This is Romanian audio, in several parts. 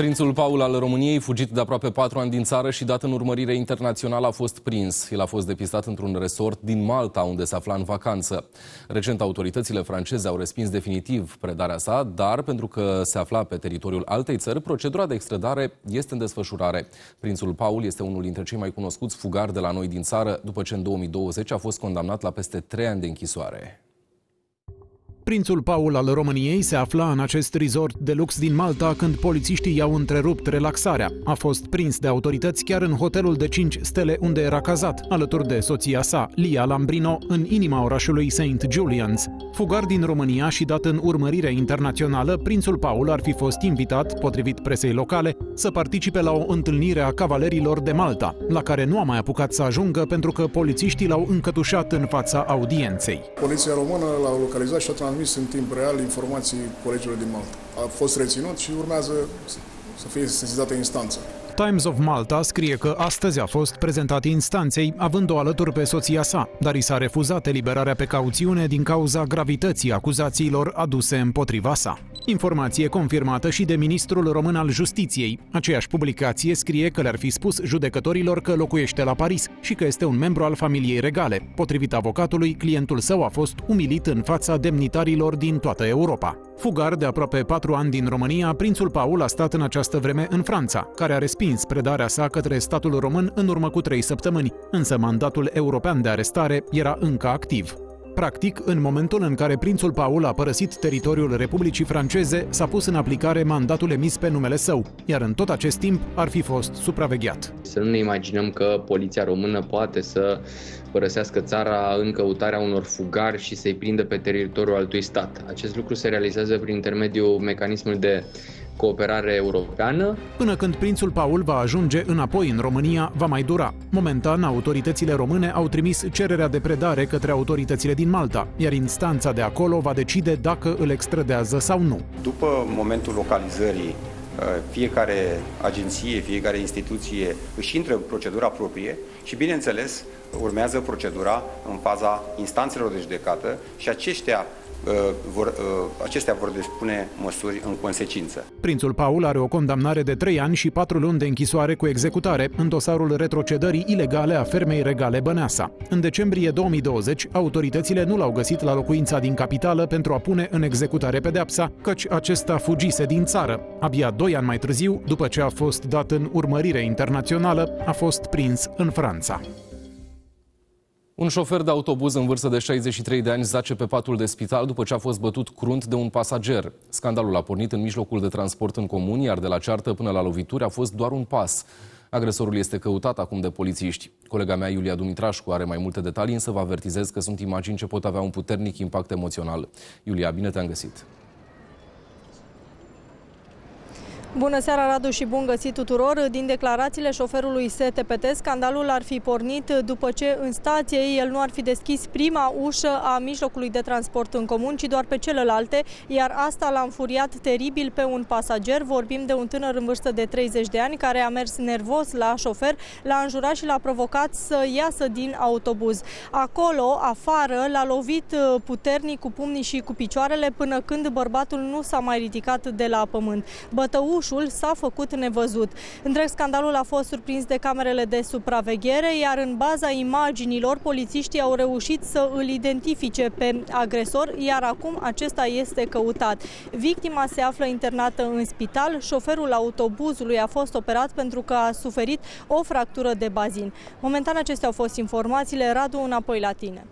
Prințul Paul al României, fugit de aproape 4 ani din țară și dat în urmărire internațională, a fost prins. El a fost depistat într-un resort din Malta, unde se afla în vacanță. Recent, autoritățile franceze au respins definitiv predarea sa, dar pentru că se afla pe teritoriul altei țări, procedura de extradare este în desfășurare. Prințul Paul este unul dintre cei mai cunoscuți fugari de la noi din țară, după ce în 2020 a fost condamnat la peste 3 ani de închisoare. Prințul Paul al României se afla în acest resort de lux din Malta când polițiștii i-au întrerupt relaxarea. A fost prins de autorități chiar în hotelul de 5 stele unde era cazat, alături de soția sa, Lia Lambrino, în inima orașului St. Julian's. Fugar din România și dat în urmărire internațională, Prințul Paul ar fi fost invitat, potrivit presei locale, să participe la o întâlnire a cavalerilor de Malta, la care nu a mai apucat să ajungă pentru că polițiștii l-au încătușat în fața audienței. Poliția română l-a localizat și a transmis în timp real informații colegilor din Malta. A fost reținut și urmează să fie sesizată instanța. Times of Malta scrie că astăzi a fost prezentat instanței, având-o alături pe soția sa, dar i s-a refuzat eliberarea pe cauțiune din cauza gravității acuzațiilor aduse împotriva sa. Informație confirmată și de ministrul român al Justiției. Aceeași publicație scrie că le-ar fi spus judecătorilor că locuiește la Paris și că este un membru al familiei regale. Potrivit avocatului, clientul său a fost umilit în fața demnitarilor din toată Europa. Fugar de aproape 4 ani din România, Prințul Paul a stat în această vreme în Franța, care a respins predarea sa către statul român în urmă cu 3 săptămâni, însă mandatul european de arestare era încă activ. Practic, în momentul în care Prințul Paul a părăsit teritoriul Republicii Franceze, s-a pus în aplicare mandatul emis pe numele său, iar în tot acest timp ar fi fost supravegheat. Să nu ne imaginăm că poliția română poate să părăsească țara în căutarea unor fugari și să-i prindă pe teritoriul altui stat. Acest lucru se realizează prin intermediul mecanismului de cooperare europeană. Până când Prințul Paul va ajunge înapoi în România, va mai dura. Momentan, autoritățile române au trimis cererea de predare către autoritățile din Malta, iar instanța de acolo va decide dacă îl extradează sau nu. După momentul localizării, fiecare agenție, fiecare instituție își intră în procedura proprie și, bineînțeles, urmează procedura în faza instanțelor de judecată și acestea vor depune măsuri în consecință. Prințul Paul are o condamnare de 3 ani și 4 luni de închisoare cu executare în dosarul retrocedării ilegale a fermei regale Băneasa. În decembrie 2020, autoritățile nu l-au găsit la locuința din capitală pentru a pune în executare pedeapsa, căci acesta fugise din țară. Abia 2 ani mai târziu, după ce a fost dat în urmărire internațională, a fost prins în Franța. Un șofer de autobuz în vârstă de 63 de ani zace pe patul de spital după ce a fost bătut crunt de un pasager. Scandalul a pornit în mijlocul de transport în comun, iar de la ceartă până la lovituri a fost doar un pas. Agresorul este căutat acum de polițiști. Colega mea, Iulia Dumitrașcu, are mai multe detalii, însă vă avertizez că sunt imagini ce pot avea un puternic impact emoțional. Iulia, bine te-am găsit! Bună seara, Radu, și bun găsit tuturor! Din declarațiile șoferului STPT, scandalul ar fi pornit după ce în stație el nu ar fi deschis prima ușă a mijlocului de transport în comun, ci doar pe celelalte, iar asta l-a înfuriat teribil pe un pasager. Vorbim de un tânăr în vârstă de 30 de ani care a mers nervos la șofer, l-a înjurat și l-a provocat să iasă din autobuz. Acolo, afară, l-a lovit puternic cu pumnii și cu picioarele până când bărbatul nu s-a mai ridicat de la pământ. Ușul s-a făcut nevăzut. Întreg scandalul a fost surprins de camerele de supraveghere, iar în baza imaginilor polițiștii au reușit să îl identifice pe agresor, iar acum acesta este căutat. Victima se află internată în spital, șoferul autobuzului a fost operat pentru că a suferit o fractură de bazin. Momentan acestea au fost informațiile. Radu, înapoi la tine.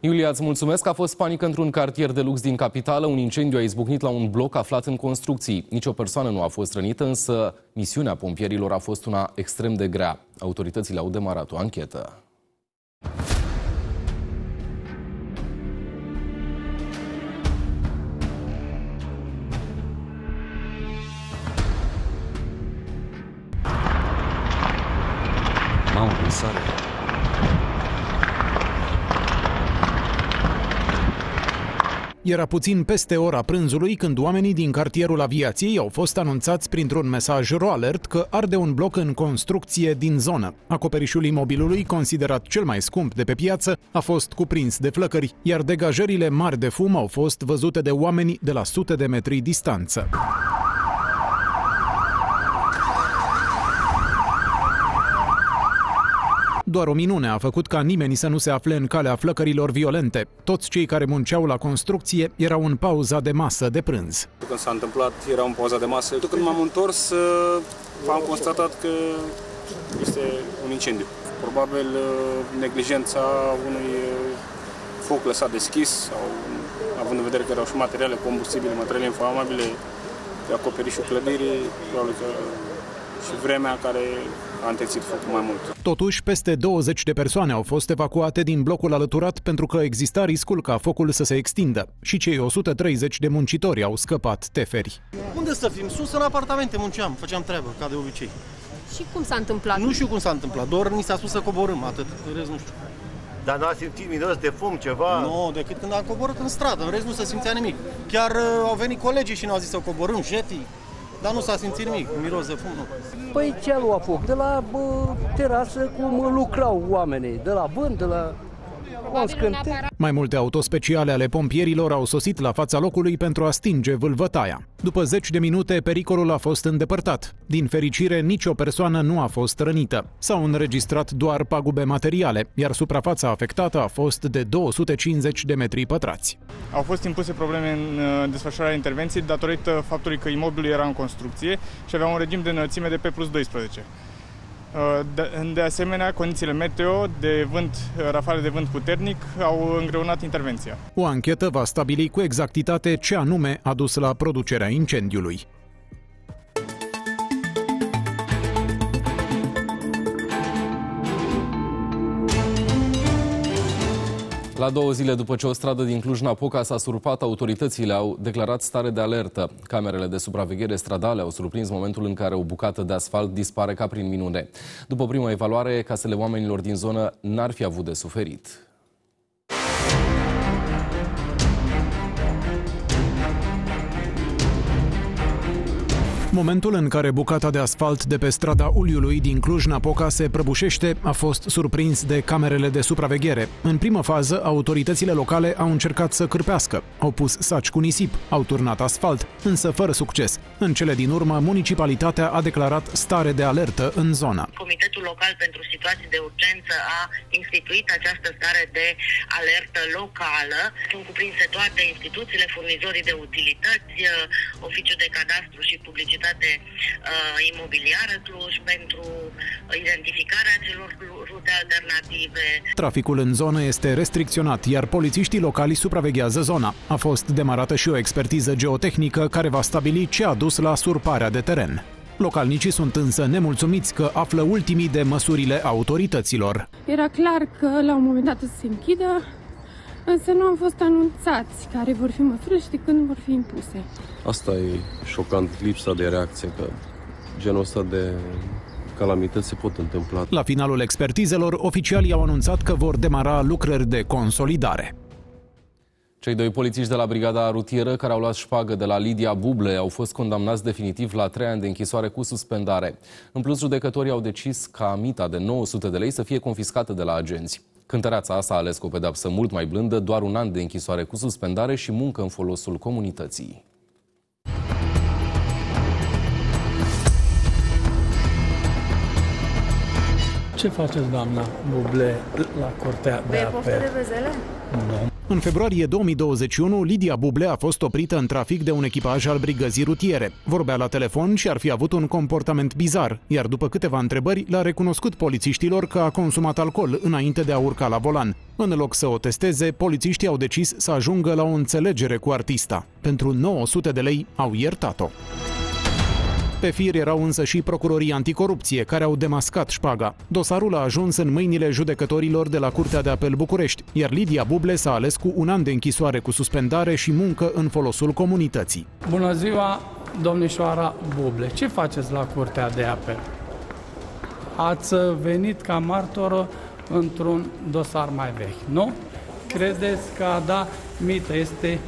Iulia, îți mulțumesc. A fost panică într-un cartier de lux din capitală. Un incendiu a izbucnit la un bloc aflat în construcții. Nicio persoană nu a fost rănită, însă misiunea pompierilor a fost una extrem de grea. Autoritățile au demarat o anchetă. Mamă, în sare. Era puțin peste ora prânzului când oamenii din cartierul aviației au fost anunțați printr-un mesaj ro-alert că arde un bloc în construcție din zonă. Acoperișul imobilului, considerat cel mai scump de pe piață, a fost cuprins de flăcări, iar degajările mari de fum au fost văzute de oameni de la sute de metri distanță. Doar o minune a făcut ca nimeni să nu se afle în calea flăcărilor violente. Toți cei care munceau la construcție erau în pauza de masă de prânz. Când s-a întâmplat, erau în pauza de masă. Când m-am întors, am constatat că este un incendiu. Probabil neglijența unui foc lăsat deschis, sau, având în vedere că erau și materiale combustibile, materiale inflamabile, de acoperișul clădirii, probabil că și vremea care a întețit focul mai mult. Totuși, peste 20 de persoane au fost evacuate din blocul alăturat pentru că exista riscul ca focul să se extindă și cei 130 de muncitori au scăpat teferi. Unde să fim? Sus, în apartamente munceam, făceam treabă, ca de obicei. Și cum s-a întâmplat? Nu știu cum s-a întâmplat, doar ni s-a spus să coborâm, atât, în rest nu știu. Dar n-a simțit miros de fum, ceva? Nu, decât când am coborât în stradă, în rest nu se simțea nimic. Chiar au venit colegii și ne-au zis să coborâm, jetii. Dar nu s-a simțit nimic, miros de fum, nu. Păi ce a luat foc? De la terasă cum lucrau oamenii, de la vânt, de la... Mai multe autospeciale ale pompierilor au sosit la fața locului pentru a stinge vâlvătaia. După 10 de minute, pericolul a fost îndepărtat. Din fericire, nicio persoană nu a fost rănită. S-au înregistrat doar pagube materiale, iar suprafața afectată a fost de 250 de metri pătrați. Au fost impuse probleme în desfășurarea intervenției datorită faptului că imobilul era în construcție și avea un regim de înălțime de P+12. De asemenea, condițiile meteo de vânt, rafale de vânt puternic au îngreunat intervenția. O anchetă va stabili cu exactitate ce anume a dus la producerea incendiului. La 2 zile după ce o stradă din Cluj-Napoca s-a surpat, autoritățile au declarat stare de alertă. Camerele de supraveghere stradale au surprins momentul în care o bucată de asfalt dispare ca prin minune. După prima evaluare, casele oamenilor din zonă n-ar fi avut de suferit. Momentul în care bucata de asfalt de pe strada Uliului din Cluj-Napoca se prăbușește a fost surprins de camerele de supraveghere. În primă fază, autoritățile locale au încercat să cârpească. Au pus saci cu nisip, au turnat asfalt, însă fără succes. În cele din urmă, municipalitatea a declarat stare de alertă în zonă. Comitetul Local pentru Situații de Urgență a instituit această stare de alertă locală. Sunt cuprinse toate instituțiile, furnizorii de utilități, Oficiul de Cadastru și Publicitate imobiliară Cluj, pentru identificarea celor rute alternative. Traficul în zonă este restricționat, iar polițiștii locali supraveghează zona. A fost demarată și o expertiză geotehnică care va stabili ce a dus la surparea de teren. Localnicii sunt însă nemulțumiți că află ultimii de măsurile autorităților. Era clar că la un moment dat se închidă, însă nu au fost anunțați care vor fi măsurile și de când vor fi impuse. Asta e șocant, lipsa de reacție, că genul ăsta de calamități se pot întâmpla. La finalul expertizelor, oficialii au anunțat că vor demara lucrări de consolidare. Cei doi polițiști de la Brigada Rutieră care au luat șpagă de la Lidia Buble au fost condamnați definitiv la 3 ani de închisoare cu suspendare. În plus, judecătorii au decis ca amita de 900 de lei să fie confiscată de la agenți. Cântăreața asta a ales o pedeapsă mult mai blândă, doar 1 an de închisoare cu suspendare și muncă în folosul comunității. Ce faceți, doamna Buble, la Curtea de Apel? În februarie 2021, Lidia Buble a fost oprită în trafic de un echipaj al Brigăzii Rutiere. Vorbea la telefon și ar fi avut un comportament bizar, iar după câteva întrebări l-a recunoscut polițiștilor că a consumat alcool înainte de a urca la volan. În loc să o testeze, polițiștii au decis să ajungă la o înțelegere cu artista. Pentru 900 de lei au iertat-o. Pe fir erau însă și procurorii anticorupție, care au demascat șpaga. Dosarul a ajuns în mâinile judecătorilor de la Curtea de Apel București, iar Lidia Buble s-a ales cu 1 an de închisoare cu suspendare și muncă în folosul comunității. Bună ziua, domnișoara Buble. Ce faceți la Curtea de Apel? Ați venit ca martoră într-un dosar mai vechi, nu? Credeți că a da mită este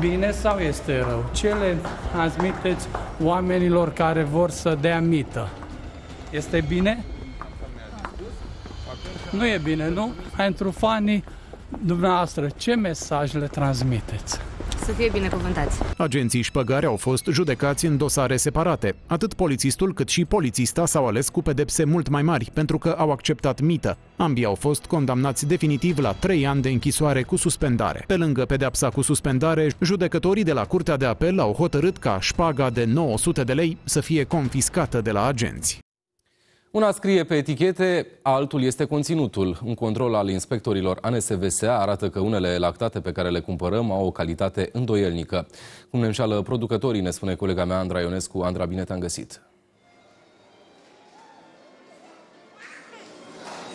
bine sau este rău? Ce le transmiteți oamenilor care vor să dea mită? Este bine? Nu e bine, nu? Pentru fanii dumneavoastră, ce mesaj le transmiteți? să fie binecuvântați. Agenții șpăgari au fost judecați în dosare separate. Atât polițistul cât și polițista s-au ales cu pedepse mult mai mari, pentru că au acceptat mită. Ambii au fost condamnați definitiv la 3 ani de închisoare cu suspendare. Pe lângă pedepsa cu suspendare, judecătorii de la Curtea de Apel au hotărât ca șpaga de 900 de lei să fie confiscată de la agenți. Una scrie pe etichete, altul este conținutul. Un control al inspectorilor ANSVSA arată că unele lactate pe care le cumpărăm au o calitate îndoielnică. Cum ne înșală producătorii, ne spune colega mea Andra Ionescu. Andra, bine te-am găsit!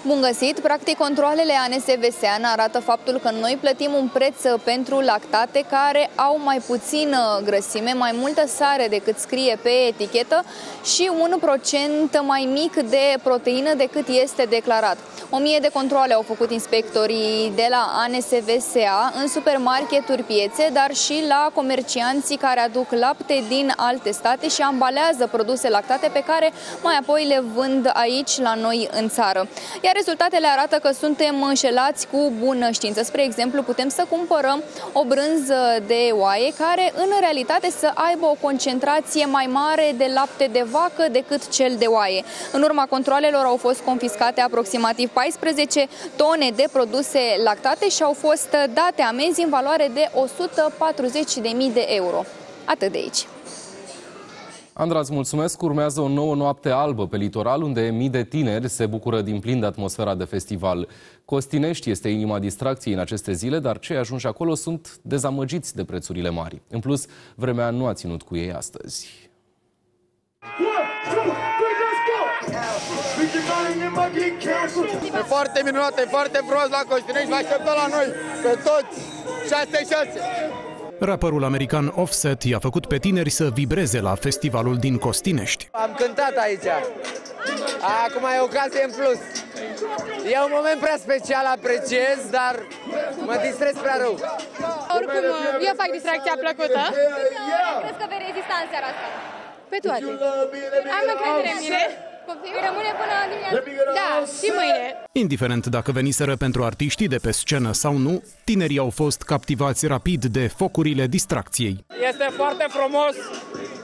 Bun găsit! Practic, controalele ANSVSA arată faptul că noi plătim un preț pentru lactate care au mai puțină grăsime, mai multă sare decât scrie pe etichetă și un procent mai mic de proteină decât este declarat. 1000 de controale au făcut inspectorii de la ANSVSA în supermarketuri, piețe, dar și la comercianții care aduc lapte din alte state și ambalează produse lactate pe care mai apoi le vând aici la noi în țară. Iar rezultatele arată că suntem înșelați cu bună știință. Spre exemplu, putem să cumpărăm o brânză de oaie care în realitate să aibă o concentrație mai mare de lapte de vacă decât cel de oaie. În urma controalelor au fost confiscate aproximativ 14 tone de produse lactate și au fost date amenzi în valoare de 140.000 de euro. Atât de aici. Andra, îți mulțumesc. Urmează o nouă noapte albă pe litoral, unde mii de tineri se bucură din plin de atmosfera de festival. Costinești este inima distracției în aceste zile, dar cei ajunși acolo sunt dezamăgiți de prețurile mari. În plus, vremea nu a ținut cu ei astăzi. E foarte minunat, e foarte prost la Costinești, vă așteptăm la noi, pe toți, 6-6. Rapperul american Offset i-a făcut pe tineri să vibreze la festivalul din Costinești. Am cântat aici. Acum e ocazie în plus. E un moment prea special, apreciez, dar mă distrez prea rău. Oricum, eu fac distracția plăcută. Crezi că vei rezista în seara asta? Pe toate. Am încredere în mine. Rămâne până dimineața. Da, și mâine. Indiferent dacă veniseră pentru artiștii de pe scenă sau nu, tinerii au fost captivați rapid de focurile distracției. Este foarte frumos,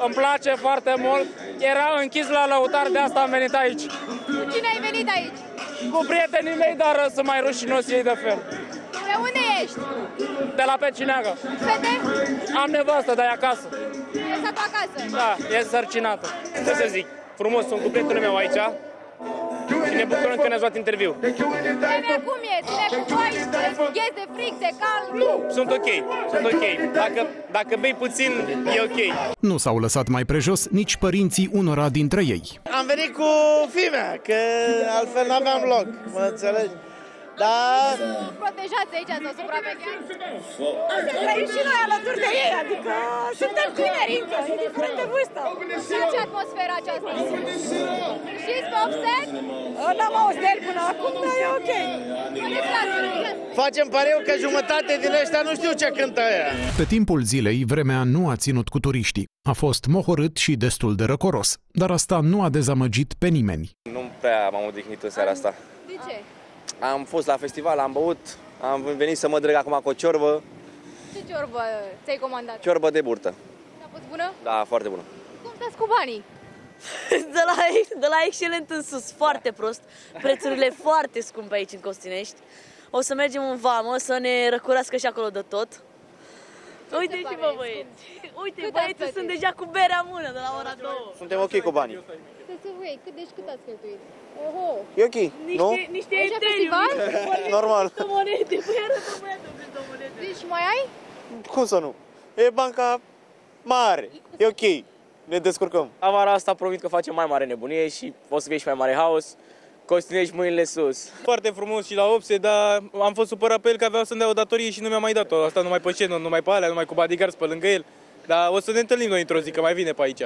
îmi place foarte mult. Era închis la lăutari, de asta am venit aici. Cu cine ai venit aici? Cu prietenii mei, dar sunt mai rușinos ei de fel. De unde ești? De la Pecineagă. Fete? Am nevastă, dar e acasă. E sătu acasă? Da, e sărcinată. Ce să zic? Frumos, sunt cu prietenul meu aici și ne bucurăm că ne-ați luat interviu. Ține cum e? Ține cu voi? E de fric, de calm? Nu, sunt ok, sunt ok. Dacă bei puțin, e ok. Nu s-au lăsat mai prejos nici părinții unora dintre ei. Am venit cu fimea, că altfel n-aveam loc, mă înțelegi? Dar... protejați aici, să supravegheați. Trăim și noi alături de ei, adică suntem tineri încă, indiferent de vârstă. Ceea ce atmosfera aceasta? Știți pe Offset? N-am auzit de el până acum, dar e ok. Facem pariu că jumătate din ăștia nu știu ce cântă aia. Pe timpul zilei, vremea nu a ținut cu turiștii. A fost mohorât și destul de răcoros, dar asta nu a dezamăgit pe nimeni. Nu prea m-am odihnit în seara asta. De ce? Am fost la festival, am băut, am venit să mă drăg acum cu o ciorbă. Ce ciorbă ți-ai comandat? Ciorbă de burtă. A fost bună? Da, foarte bună. Cum stați cu banii? De la excelent în sus, foarte prost. Prețurile foarte scumpe aici în Costinești. O să mergem în vamă, să ne răcurască și acolo de tot. Uite și vă băieți. Uite, băieții sunt deja cu berea în mână de la ora 2. Suntem ok cu banii. Deci cât ați cheltuit? Oho! E ok, nu? Niște eteriuri! Normal! Deci mai ai? Cum să nu? E banca mare, e ok, ne descurcăm. Avara asta promit că facem mai mare nebunie și o să fie și mai mare haos. Costinești, mâinile sus. Foarte frumos și la Opse, dar am fost supărat pe el că aveau să-mi dea o datorie și nu mi-a mai dat-o. Asta numai pe scenă, numai pe alea, numai cu bodyguards pe lângă el. Dar o să ne întâlnim noi într-o zi, că mai vine pe aici.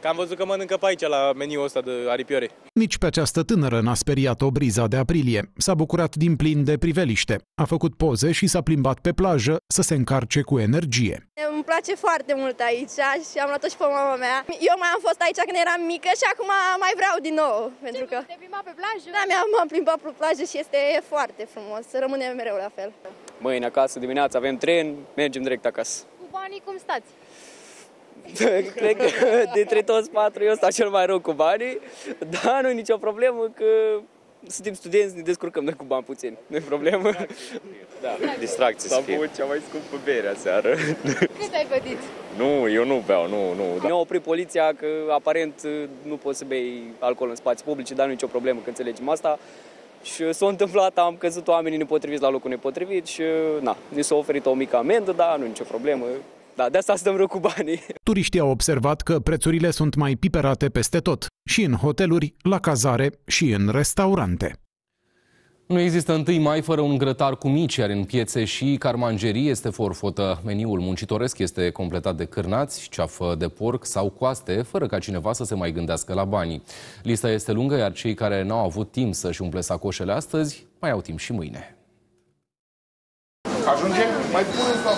Că am văzut că mănâncă pe aici la meniul ăsta de aripioare. Nici pe această tânără n-a speriat-o briza de aprilie. S-a bucurat din plin de priveliște. A făcut poze și s-a plimbat pe plajă să se încarce cu energie. Îmi place foarte mult aici și am luat-o și pe mama mea. Eu mai am fost aici când eram mică și acum mai vreau din nou. Pentru că te plimba pe plajă? Da, m-am plimbat pe plajă și este foarte frumos. Rămâne mereu la fel. Mâine acasă dimineața avem tren, mergem direct acasă. Cu banii, cum stați? Cred că dintre toți patru eu stau cel mai rău cu banii, dar nu e nicio problemă că suntem studenți, ne descurcăm noi cu bani puțin. Nu e problemă. Da. Distracție să fie. S-a băut cea mai scumpă bere aseară. Cât ai bătit? Nu, eu nu beau, nu. Ne-a oprit poliția că aparent nu poți să bei alcool în spații publice, dar nu e nicio problemă că înțelegem asta. Și s-a întâmplat, am căzut oamenii nepotriviți la locul nepotrivit și na, ne s-a oferit o mică amendă, dar nu e nicio problemă. Da, de asta stăm rău cu banii. Turiștii au observat că prețurile sunt mai piperate peste tot, și în hoteluri, la cazare și în restaurante. Nu există 1 mai fără un grătar cu mici, iar în piețe și carmangerii este forfotă. Meniul muncitoresc este completat de cârnați, ceafă de porc sau coaste, fără ca cineva să se mai gândească la banii. Lista este lungă, iar cei care n-au avut timp să-și umple sacoșele astăzi, mai au timp și mâine. Ajunge? Mai puneți la...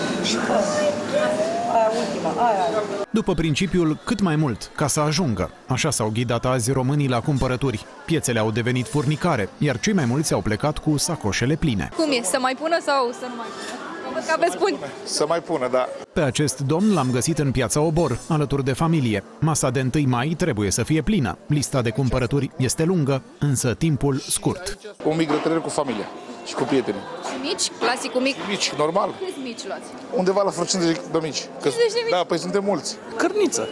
După principiul cât mai mult ca să ajungă. Așa s-au ghidat azi românii la cumpărături. Piețele au devenit furnicare, iar cei mai mulți au plecat cu sacoșele pline. Cum e? Să mai pună sau să nu mai pună? Că aveți pun. Să mai pună, da. Pe acest domn l-am găsit în piața Obor, alături de familie. Masa de 1 mai trebuie să fie plină. Lista de cumpărături este lungă, însă timpul scurt. Un mic grătărer cu familia și cu prieteni. Mici? Clasicul mic? Mici, normal. Câți mici luați? Undeva la vreo 50 de mici. 50 de mici? Da, păi suntem mulți. Cărniță.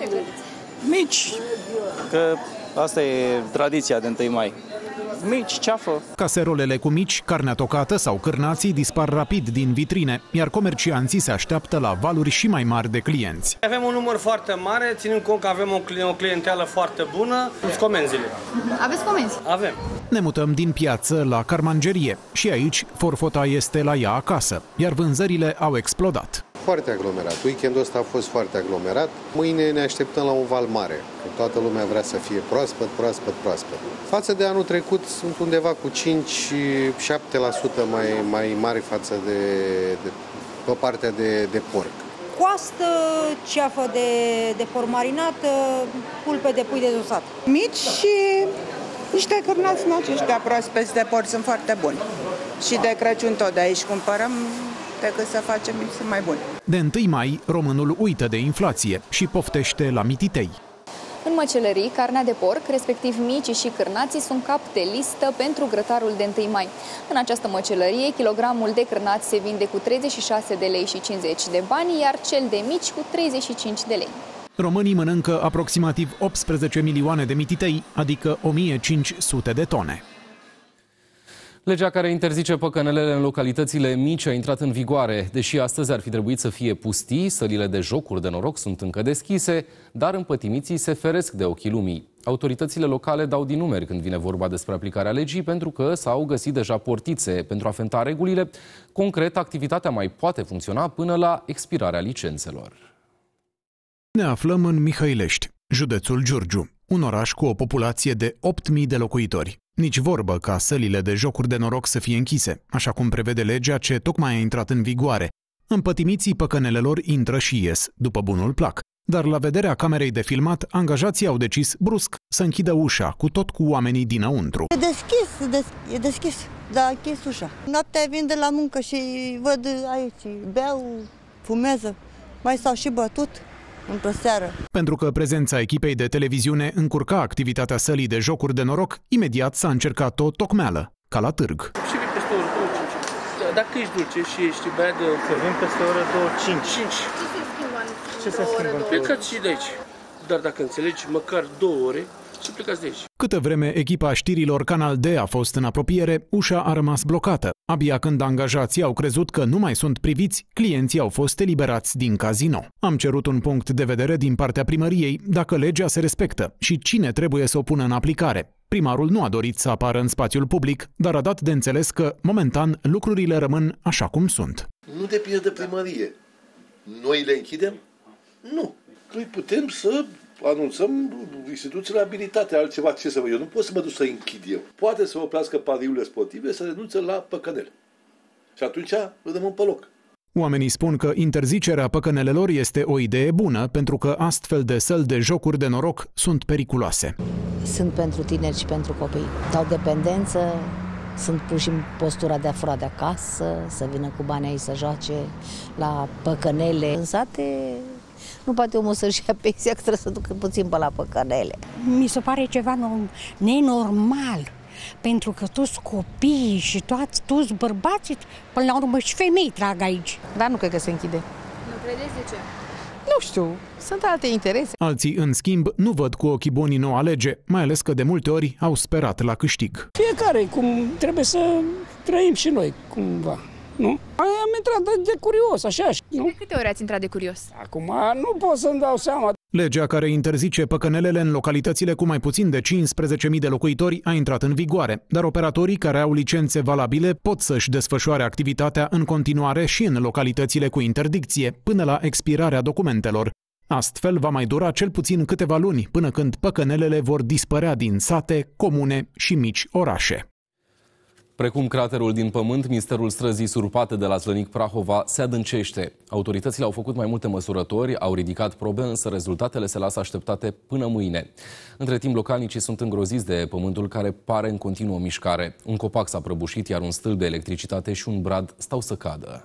Ce cărniță? Mici. Că asta e tradiția de 1 mai. Mici, ceafă. Caserolele cu mici, carnea tocată sau cârnații dispar rapid din vitrine, iar comercianții se așteaptă la valuri și mai mari de clienți. Avem un număr foarte mare, ținând cont că avem o clienteală foarte bună, cu comenzile. Aveți comenzi? Avem. Ne mutăm din piață la carmangerie și aici forfota este la ea acasă, iar vânzările au explodat. Foarte aglomerat. Weekendul ăsta a fost foarte aglomerat. Mâine ne așteptăm la un val mare, că toată lumea vrea să fie proaspăt, proaspăt, proaspăt. Față de anul trecut sunt undeva cu 5-7% mai mari față de pe partea de porc. Coastă, ceafă de porc marinată, pulpe de pui dezosat. Mici și niște cârnați în aceștia proaspeți de porc sunt foarte buni. Și de Crăciun tot de aici cumpărăm, decât să facem mici mai buni. De 1 mai, românul uită de inflație și poftește la mititei. În măcelării, carnea de porc, respectiv micii și cârnații, sunt cap de listă pentru grătarul de 1 mai. În această măcelărie, kilogramul de cârnați se vinde cu 36 de lei și 50 de bani, iar cel de mici cu 35 de lei. Românii mănâncă aproximativ 18 milioane de mititei, adică 1500 de tone. Legea care interzice păcănelele în localitățile mici a intrat în vigoare. Deși astăzi ar fi trebuit să fie pustii, sălile de jocuri de noroc sunt încă deschise, dar împătimiții se feresc de ochii lumii. Autoritățile locale dau din numeri când vine vorba despre aplicarea legii, pentru că s-au găsit deja portițe pentru a fenta regulile. Concret, activitatea mai poate funcționa până la expirarea licențelor. Ne aflăm în Mihăilești, județul Giurgiu, un oraș cu o populație de 8.000 de locuitori. Nici vorbă ca sălile de jocuri de noroc să fie închise, așa cum prevede legea ce tocmai a intrat în vigoare. Împătimiții păcănelelor intră și ies, după bunul plac. Dar la vederea camerei de filmat, angajații au decis brusc să închidă ușa, cu tot cu oamenii dinăuntru. E deschis, dar a închis ușa. Noaptea vin de la muncă și văd aici, beau, fumează, mai s-au și bătut. Pentru că prezența echipei de televiziune încurca activitatea sălii de jocuri de noroc, imediat s-a încercat o tocmeală, ca la târg. Și vin peste oră 25. Dacă ești dulce și ești băiat de... Că vin peste oră 25. Ce se schimbă în plecați și de aici. Dar dacă înțelegi, măcar 2 ore și plecați de aici. Câtă vreme echipa știrilor Canal D a fost în apropiere, ușa a rămas blocată. Abia când angajații au crezut că nu mai sunt priviți, clienții au fost eliberați din casino. Am cerut un punct de vedere din partea primăriei dacă legea se respectă și cine trebuie să o pună în aplicare. Primarul nu a dorit să apară în spațiul public, dar a dat de înțeles că, momentan, lucrurile rămân așa cum sunt. Nu depinde de primărie. Noi le închidem? Nu. Noi putem să... anunțăm instituțiile abilitate, altceva ce să văd eu. Nu pot să mă duc să închid eu. Poate să oprească pariurile sportive, să renunță la păcănele. Și atunci rămân pe loc. Oamenii spun că interzicerea păcănelelor este o idee bună, pentru că astfel de săli de jocuri de noroc sunt periculoase. Sunt pentru tineri și pentru copii. Dau dependență, sunt puși în postura de a fura de acasă, să vină cu banii ei să joace la păcănele. În sate nu poate omul să-și ia pensia, că trebuie să ducă puțin pe la păcănele. Mi se pare ceva nenormal, pentru că toți copiii și toți bărbații, până la urmă și femei trag aici. Dar nu cred că se închide. Nu credeți de ce? Nu știu, sunt alte interese. Alții, în schimb, nu văd cu ochii buni noua lege, mai ales că de multe ori au sperat la câștig. Fiecare, cum trebuie să trăim și noi, cumva, nu? Am intrat de curios, așa, nu? De câte ori ați intrat de curios? Acum nu pot să-mi dau seama. Legea care interzice păcănelele în localitățile cu mai puțin de 15.000 de locuitori a intrat în vigoare, dar operatorii care au licențe valabile pot să-și desfășoare activitatea în continuare și în localitățile cu interdicție, până la expirarea documentelor. Astfel va mai dura cel puțin câteva luni, până când păcănelele vor dispărea din sate, comune și mici orașe. Precum craterul din pământ, misterul străzii surpate de la Slănic-Prahova se adâncește. Autoritățile au făcut mai multe măsurători, au ridicat probe, însă rezultatele se lasă așteptate până mâine. Între timp, localnicii sunt îngroziți de pământul care pare în continuă mișcare. Un copac s-a prăbușit, iar un stâlp de electricitate și un brad stau să cadă.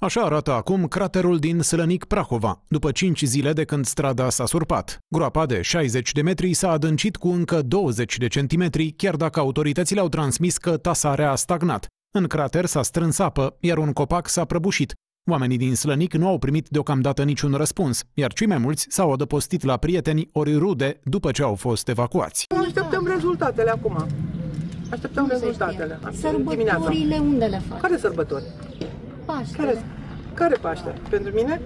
Așa arată acum craterul din Slănic-Prahova, după 5 zile de când strada s-a surpat. Groapa de 60 de metri s-a adâncit cu încă 20 de centimetri, chiar dacă autoritățile au transmis că tasarea a stagnat. În crater s-a strâns apă, iar un copac s-a prăbușit. Oamenii din Slănic nu au primit deocamdată niciun răspuns, iar cei mai mulți s-au adăpostit la prieteni ori rude după ce au fost evacuați. Așteptăm rezultatele acum. Așteptăm rezultatele. Sărbătorile unde le fac? Care sărbători? Paștele. Care Paște? Pentru mine?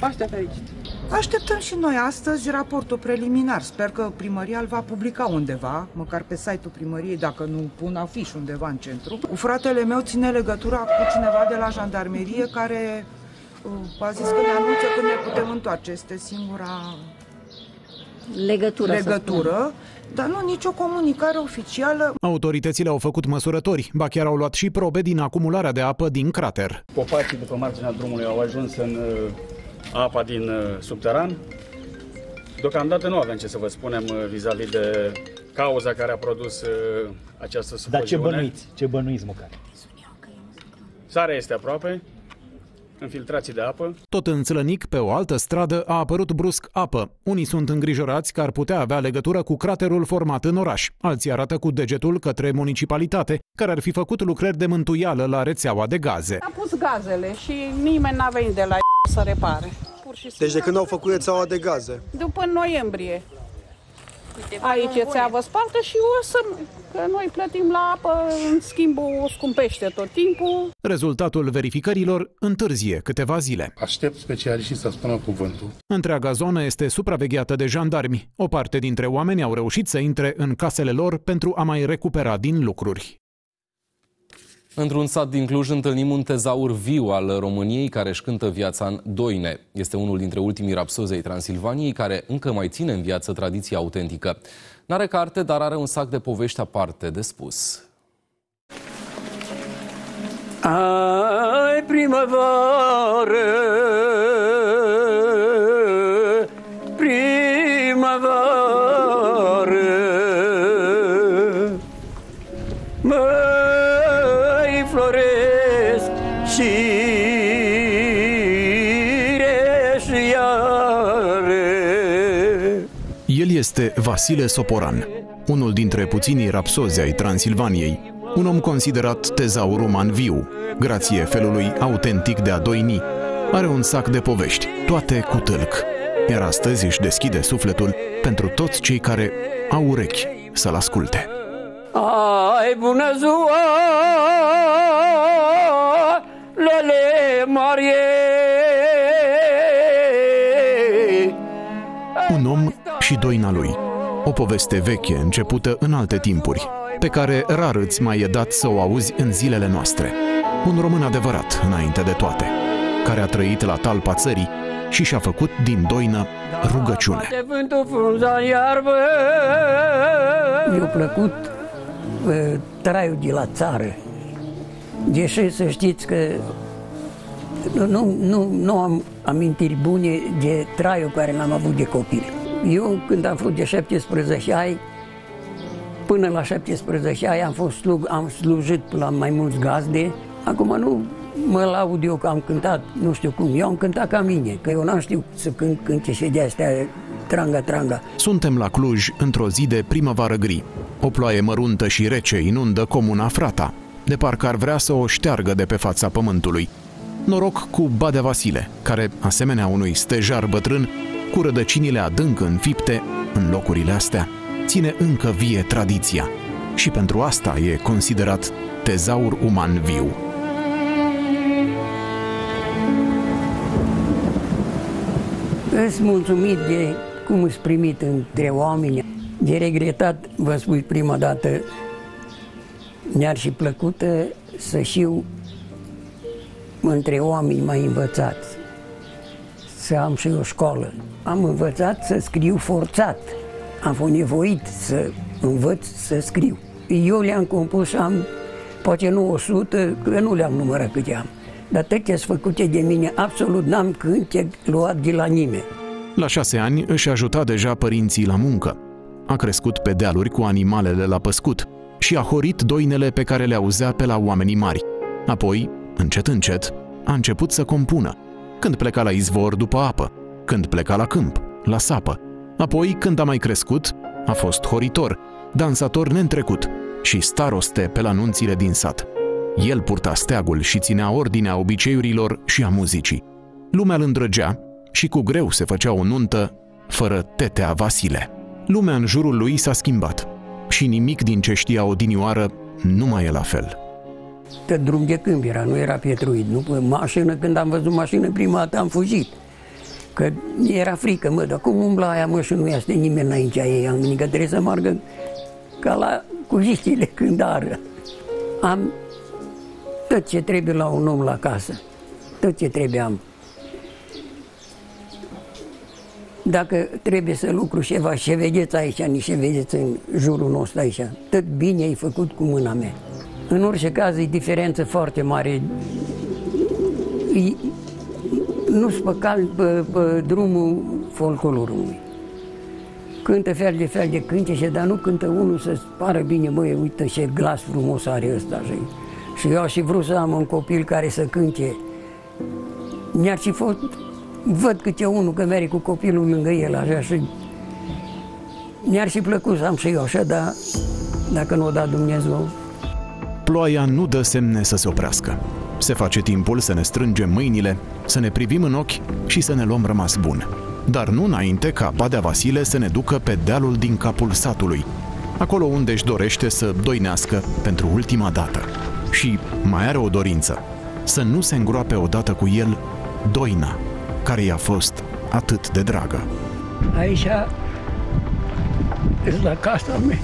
Paștea fericită. Așteptăm și noi astăzi raportul preliminar. Sper că primăria îl va publica undeva, măcar pe site-ul primăriei, dacă nu pun afiș undeva în centru. Fratele meu ține legătura cu cineva de la jandarmerie care a zis că ne anunță că ne putem întoarce. Este singura legătură. Dar nu nicio comunicare oficială. Autoritățile au făcut măsurători, ba chiar au luat și probe din acumularea de apă din crater. Copacii de pe marginea drumului au ajuns în apa din subteran. Deocamdată nu avem ce să vă spunem vis-a-vis de cauza care a produs această sufoziune. Dar ce bănuiți? Ce bănuiți măcar? Sarea este aproape. Infiltrații de apă. Tot în Slănic, pe o altă stradă, a apărut brusc apă. Unii sunt îngrijorați că ar putea avea legătură cu craterul format în oraș. Alții arată cu degetul către municipalitate, care ar fi făcut lucrări de mântuială la rețeaua de gaze. A pus gazele și nimeni n-a venit de la ei să repare. Deci de când au făcut rețeaua de gaze? După noiembrie. Aici e țeavă spartă și o să... Că noi plătim la apă, în schimb o scumpește tot timpul. Rezultatul verificărilor întârzie câteva zile. Aștept specialiștii să spună cuvântul. Întreaga zonă este supravegheată de jandarmi. O parte dintre oameni au reușit să intre în casele lor pentru a mai recupera din lucruri. Într-un sat din Cluj întâlnim un tezaur viu al României care își cântă viața în doine. Este unul dintre ultimii rapsozi ai Transilvaniei care încă mai ține în viață tradiția autentică. N-are carte, dar are un sac de povești aparte de spus. Ai primăvară, primăvară, mă-i floresc și este Vasile Soporan, unul dintre puținii rapsozi ai Transilvaniei, un om considerat tezaur uman viu, grație felului autentic de a doini. Are un sac de povești, toate cu tâlc, iar astăzi își deschide sufletul pentru toți cei care au urechi să-l asculte. Ai bună ziua, lele Marie! Un om și doina lui. O poveste veche, începută în alte timpuri, pe care rar îți mai e dat să o auzi în zilele noastre. Un român adevărat, înainte de toate, care a trăit la talpa țării și și-a făcut din doină rugăciune. Mi-a plăcut traiul de la țară, deși să știți că nu am amintiri bune de traiul care l-am avut de copil. Eu, când am fost de 17 ani, până la 17 ani am fost am slujit la mai mulți gazde. Acum nu mă laud eu că am cântat, nu știu cum, eu am cântat ca mine, că eu n-am știut să cânt și de-astea, tranga, tranga. Suntem la Cluj într-o zi de primăvară gri. O ploaie măruntă și rece inundă comuna Frata, de parcă ar vrea să o șteargă de pe fața pământului. Noroc cu Badea Vasile, care, asemenea unui stejar bătrân, cu rădăcinile adânc înfipte, în locurile astea, ține încă vie tradiția. Și pentru asta e considerat tezaur uman viu. Îți mulțumit de cum îți primit între oameni. De regretat, vă spui prima dată, ne-ar și plăcută să știu între oameni mai învățați, să am și o școală. Am învățat să scriu forțat, am fost nevoit să învăț să scriu. Eu le-am compus, am poate nu 100, că nu le-am numărat câte am, dar toate-s făcute de mine, absolut n-am cântec luat de la nimeni. La 6 ani își ajuta deja părinții la muncă. A crescut pe dealuri cu animalele la păscut și a horit doinele pe care le auzea pe la oamenii mari. Apoi, încet, încet, a început să compună. Când pleca la izvor după apă, când pleca la câmp, la sapă. Apoi, când a mai crescut, a fost horitor, dansator neîntrecut și staroste pe la nunțile din sat. El purta steagul și ținea ordinea obiceiurilor și a muzicii. Lumea îl îndrăgea și cu greu se făcea o nuntă fără tetea Vasile. Lumea în jurul lui s-a schimbat și nimic din ce știa odinioară nu mai e la fel. Că drum de câmp era, nu era pietruit. Nu? Mașină, când am văzut mașină prima dată am fugit. Că era frică, mă, dar cum umbla aia, mă, și nu ia nimeni înaintea ei, am gândit că trebuie să margă ca la cuziștile când ară. Am tot ce trebuie la un om la casă, tot ce trebuie am. Dacă trebuie să lucru ceva, și vedeți aici, niște vedeți în jurul nostru aici, tot bine ai făcut cu mâna mea. În orice caz, e diferență foarte mare. Nu spăcal pe drumul folclorului. Cântă fel de fel de cântece, dar nu cântă unul să-ți pară bine, măi, uite ce glas frumos are ăsta. Și eu aș fi vrut să am un copil care să cânte. Mi-ar fi fost... Văd câte unul că merge cu copilul lângă el, așa, și... Mi-ar și plăcut să am și eu așa, dar dacă nu o da Dumnezeu... Ploaia nu dă semne să se oprească. Se face timpul să ne strângem mâinile, să ne privim în ochi și să ne luăm rămas bun. Dar nu înainte ca Badea Vasile să ne ducă pe dealul din capul satului, acolo unde își dorește să doinească pentru ultima dată. Și mai are o dorință, să nu se îngroape odată cu el doina, care i-a fost atât de dragă. Aici e la casa mea.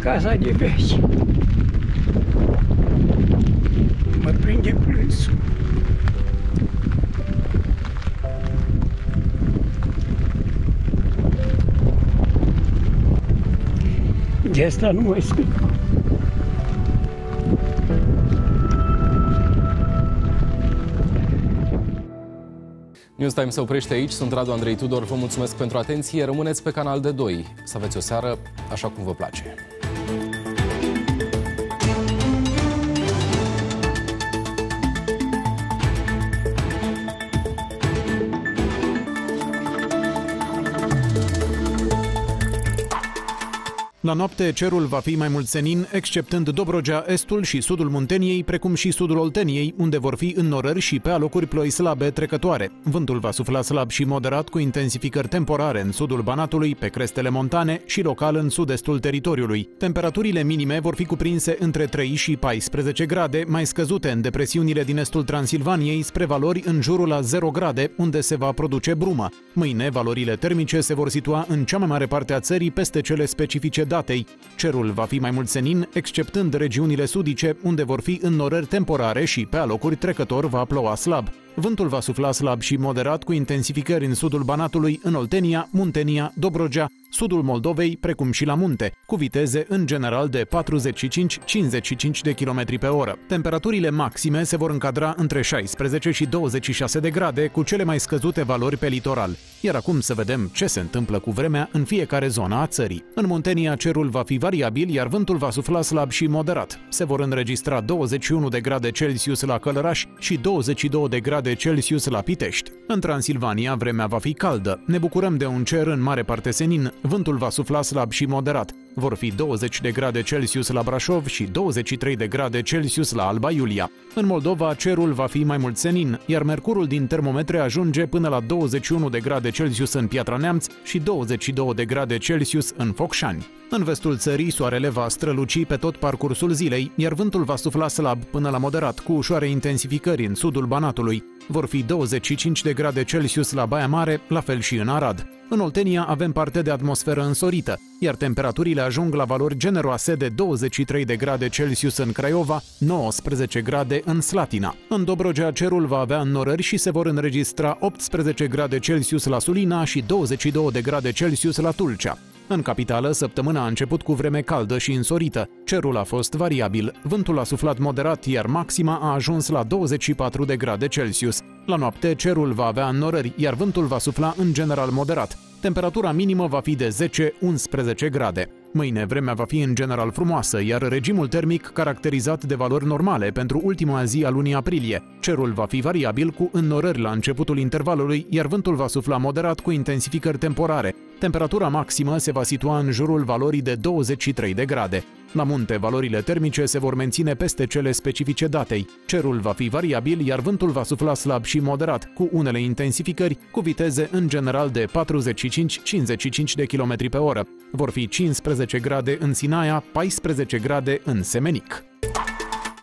Casa de veci. Mă prinde plânsul. De asta nu mai spun. Newstime se oprește aici, sunt Radu Andrei Tudor, vă mulțumesc pentru atenție, rămâneți pe Canal D2, să aveți o seară așa cum vă place. La noapte, cerul va fi mai mult senin, exceptând Dobrogea, estul și sudul Munteniei, precum și sudul Olteniei, unde vor fi înnorări și pe alocuri ploi slabe trecătoare. Vântul va sufla slab și moderat, cu intensificări temporare în sudul Banatului, pe crestele montane și local în sud-estul teritoriului. Temperaturile minime vor fi cuprinse între 3 și 14 grade, mai scăzute în depresiunile din estul Transilvaniei, spre valori în jurul la 0 grade, unde se va produce brumă. Mâine, valorile termice se vor situa în cea mai mare parte a țării peste cele specifice datei. Cerul va fi mai mult senin, exceptând regiunile sudice, unde vor fi înnorări temporare și pe alocuri trecător va ploua slab. Vântul va sufla slab și moderat cu intensificări în sudul Banatului, în Oltenia, Muntenia, Dobrogea, sudul Moldovei, precum și la munte, cu viteze în general de 45-55 de km pe oră. Temperaturile maxime se vor încadra între 16 și 26 de grade, cu cele mai scăzute valori pe litoral. Iar acum să vedem ce se întâmplă cu vremea în fiecare zonă a țării. În Muntenia cerul va fi variabil, iar vântul va sufla slab și moderat. Se vor înregistra 21 de grade Celsius la Călărași și 22 de grade Celsius la Pitești. În Transilvania vremea va fi caldă. Ne bucurăm de un cer în mare parte senin. Vântul va sufla slab și moderat. Vor fi 20 de grade Celsius la Brașov și 23 de grade Celsius la Alba Iulia. În Moldova, cerul va fi mai mult senin, iar mercurul din termometre ajunge până la 21 de grade Celsius în Piatra Neamț și 22 de grade Celsius în Focșani. În vestul țării, soarele va străluci pe tot parcursul zilei, iar vântul va sufla slab până la moderat, cu ușoare intensificări în sudul Banatului. Vor fi 25 de grade Celsius la Baia Mare, la fel și în Arad. În Oltenia avem parte de atmosferă însorită, iar temperaturile ajung la valori generoase de 23 de grade Celsius în Craiova, 19 grade în Slatina. În Dobrogea cerul va avea înnorări și se vor înregistra 18 grade Celsius la Sulina și 22 de grade Celsius la Tulcea. În capitală, săptămâna a început cu vreme caldă și însorită. Cerul a fost variabil, vântul a suflat moderat, iar maxima a ajuns la 24 de grade Celsius. La noapte, cerul va avea înnorări, iar vântul va sufla în general moderat. Temperatura minimă va fi de 10-11 grade. Mâine, vremea va fi în general frumoasă, iar regimul termic caracterizat de valori normale pentru ultima zi a lunii aprilie. Cerul va fi variabil cu înnorări la începutul intervalului, iar vântul va sufla moderat cu intensificări temporare. Temperatura maximă se va situa în jurul valorii de 23 de grade. La munte, valorile termice se vor menține peste cele specifice datei. Cerul va fi variabil, iar vântul va sufla slab și moderat, cu unele intensificări, cu viteze în general de 45-55 de km pe oră. Vor fi 15 grade în Sinaia, 14 grade în Semenic.